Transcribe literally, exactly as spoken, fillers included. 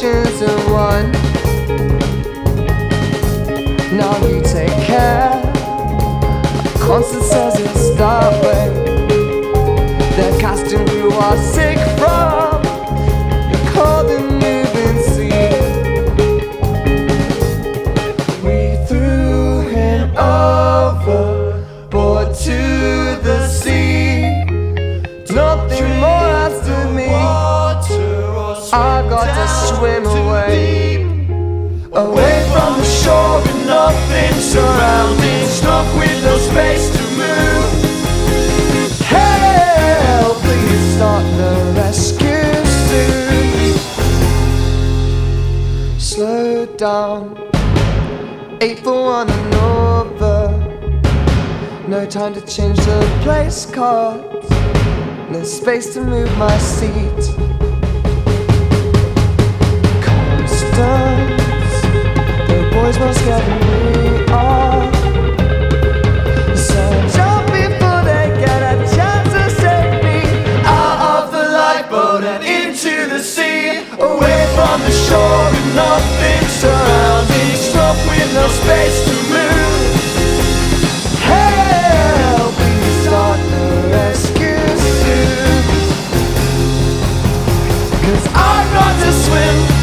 generations in one. Now you take care. Constance says it's that way. The costume you are sick from, the cold and moving sea. We threw him overboard to the sea. Nothing more has to me. I got to swim away, away from the shore with nothing surrounding, stuck with no space to move. Help, please start the rescue soon. Slow down, eight for one and over. No time to change the place cards, no space to move my seat. Constance, the boys must get me off. So jump before they get a chance to save me. Out of the lifeboat and into the sea, away from the shore with nothing surrounding, stuck with no space to move. Help me start the rescue. Cause I've got to swim.